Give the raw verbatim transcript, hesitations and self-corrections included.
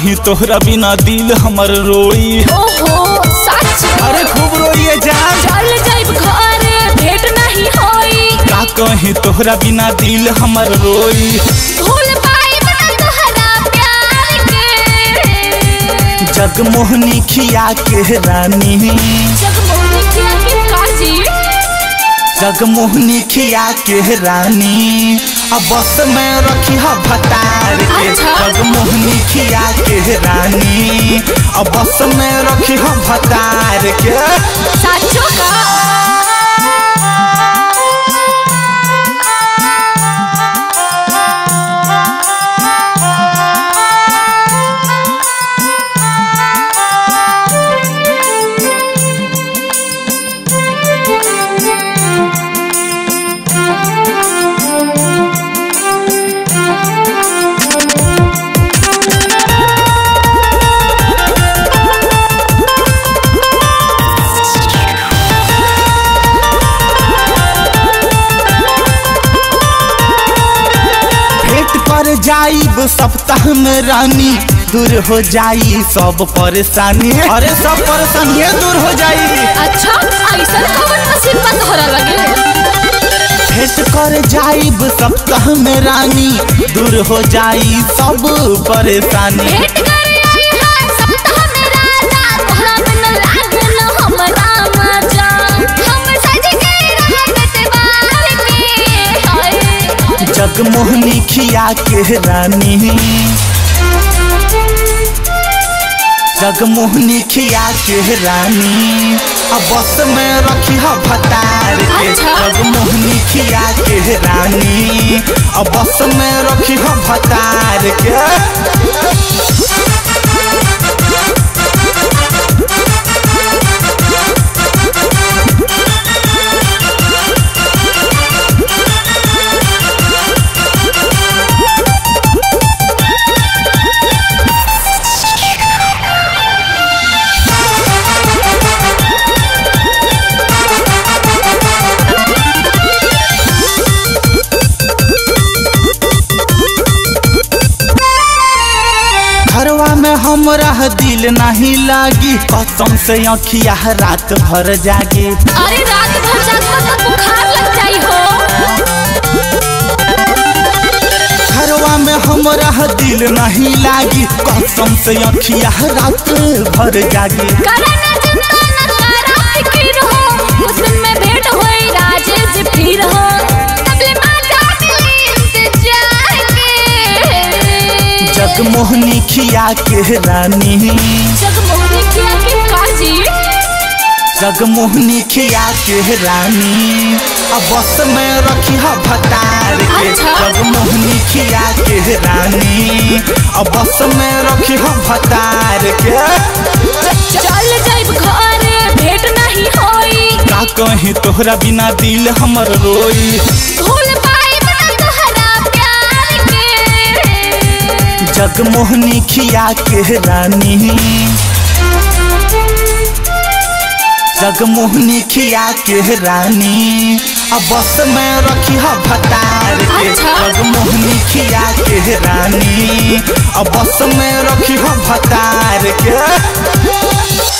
नहीं तोहरा बिना दिल हमर रोई। ओहो सच, अरे खूब रोइए जान, चल जाइब घर भेट नहीं होई। का कहीं तोहरा बिना दिल हमर रोई। भूल पाइब ना तोहरा प्यार के, जगमोहनी खिया के रानी। जगमोहनी खिया के काजी, जगमोहनी खिया के रानी। अब बस में रखी है भतार के, जगमोहनी खिया के रानी। अब बस में रखी है भतार के। साचो का जाइब सप्ताह में रानी, दूर हो जाई सब परेशानी। अरे सब परेशानी दूर हो जाई। अच्छा ऐसा खबर नसीब में तोहरा लगे। भेंट कर जाइब सप्ताह में रानी, दूर हो जाई सब परेशानी। भेंट कर आई हां सप्ताह में राना, तोहरा बिन लागे न हमरा मजा। हम सज गई रात ते बार के, जगमोहनी खिया के रानी। जगमोहनी खिया के रानी। अब बस में रखी है भतार के, जगमोहनी खिया के रानी। अब बस में रखी है भतार के। हमरा दिल नहीं लागी, कसम से अखिया रात भर जागी। अरे रात भर जागता तो बुखार लग जाई हो। घरवा में हमरा दिल नहीं लागी, कसम से अखिया रात भर जागी। करा ना चिंता ना करा फिक्र हो, हुस्न में भेंट होई राजेश फिर हो। जगमोहनी खिया के रानी। जगमोहनी खिया के काजी, जगमोहनी खिया के रानी। अब बस में रखी है भतार के, जगमोहनी खिया के रानी। अब बस में रखी है भतार के। चल जाइब घर भेट नहीं होई, का कहीं तोहरा बिना दिल हमर रोई। जगमोहनी खिया के रानी। जगमोहनी खिया के रानी। अब बस में रखी है भतार के, जगमोहनी खिया के रानी। अब बस में रखी है भतार के।